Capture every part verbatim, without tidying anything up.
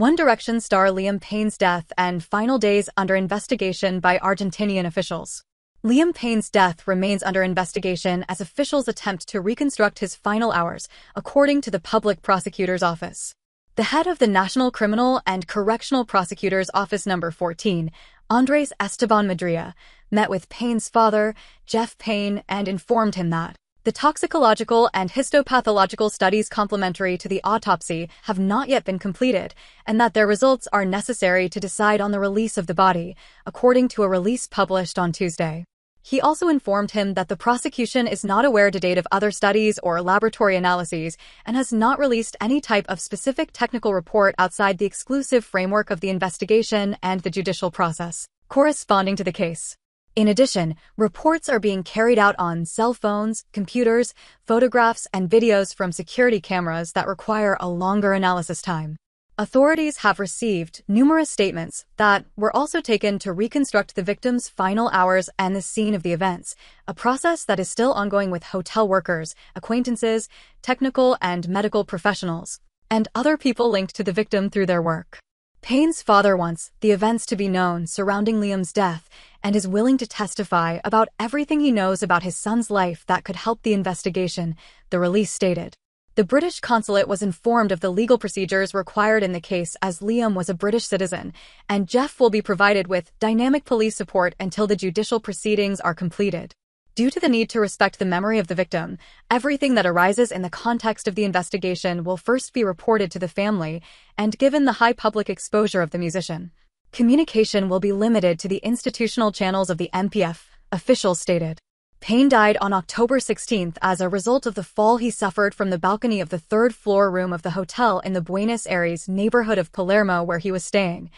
One Direction star Liam Payne's death and final days under investigation by Argentinian officials. Liam Payne's death remains under investigation as officials attempt to reconstruct his final hours, according to the Public Prosecutor's Office. The head of the National Criminal and Correctional Prosecutor's Office number fourteen, Andres Esteban Madria, met with Payne's father, Jeff Payne, and informed him that the toxicological and histopathological studies complementary to the autopsy have not yet been completed, and that their results are necessary to decide on the release of the body, according to a release published on Tuesday. He also informed him that the prosecution is not aware to date of other studies or laboratory analyses and has not released any type of specific technical report outside the exclusive framework of the investigation and the judicial process corresponding to the case. In addition, reports are being carried out on cell phones, computers, photographs, and videos from security cameras that require a longer analysis time. Authorities have received numerous statements that were also taken to reconstruct the victim's final hours and the scene of the events, a process that is still ongoing with hotel workers, acquaintances, technical and medical professionals, and other people linked to the victim through their work. Payne's father wants the events to be known surrounding Liam's death and is willing to testify about everything he knows about his son's life that could help the investigation, the release stated. The British consulate was informed of the legal procedures required in the case as Liam was a British citizen, and Jeff will be provided with dynamic police support until the judicial proceedings are completed. Due to the need to respect the memory of the victim, everything that arises in the context of the investigation will first be reported to the family, and given the high public exposure of the musician, communication will be limited to the institutional channels of the M P F, officials stated. Payne died on October sixteenth as a result of the fall he suffered from the balcony of the third-floor room of the hotel in the Buenos Aires neighborhood of Palermo where he was staying.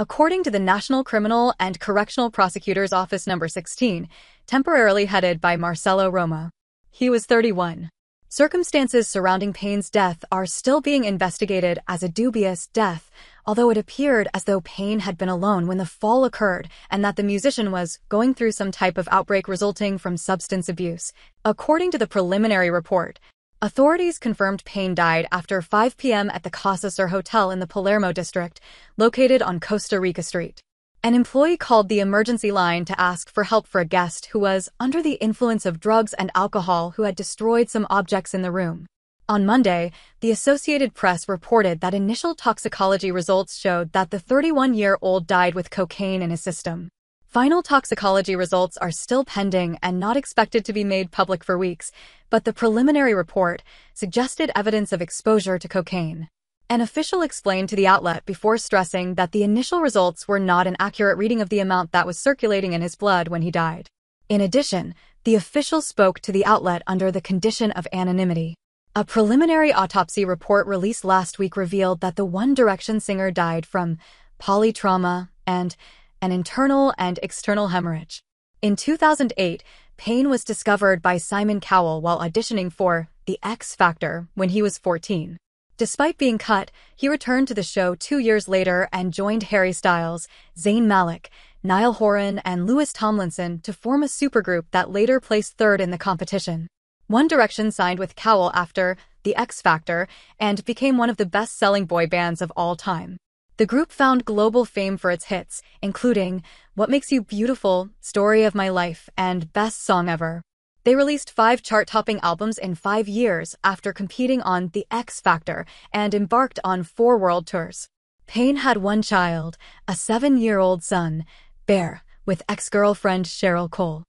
According to the National Criminal and Correctional Prosecutor's Office number sixteen, temporarily headed by Marcelo Roma. He was thirty-one. Circumstances surrounding Payne's death are still being investigated as a dubious death, although it appeared as though Payne had been alone when the fall occurred and that the musician was going through some type of outbreak resulting from substance abuse. According to the preliminary report, authorities confirmed Payne died after five p m at the Casasur Hotel in the Palermo district, located on Costa Rica Street. An employee called the emergency line to ask for help for a guest who was under the influence of drugs and alcohol who had destroyed some objects in the room. On Monday, the Associated Press reported that initial toxicology results showed that the thirty-one-year-old died with cocaine in his system. Final toxicology results are still pending and not expected to be made public for weeks, but the preliminary report suggested evidence of exposure to cocaine. An official explained to the outlet before stressing that the initial results were not an accurate reading of the amount that was circulating in his blood when he died. In addition, the official spoke to the outlet under the condition of anonymity. A preliminary autopsy report released last week revealed that the One Direction singer died from polytrauma and an internal and external hemorrhage. In two thousand eight, Payne was discovered by Simon Cowell while auditioning for The X Factor when he was fourteen. Despite being cut, he returned to the show two years later and joined Harry Styles, Zayn Malik, Niall Horan, and Louis Tomlinson to form a supergroup that later placed third in the competition. One Direction signed with Cowell after The X Factor and became one of the best-selling boy bands of all time. The group found global fame for its hits, including What Makes You Beautiful, Story of My Life, and Best Song Ever. They released five chart-topping albums in five years after competing on The X Factor and embarked on four world tours. Payne had one child, a seven-year-old son, Bear, with ex-girlfriend Cheryl Cole.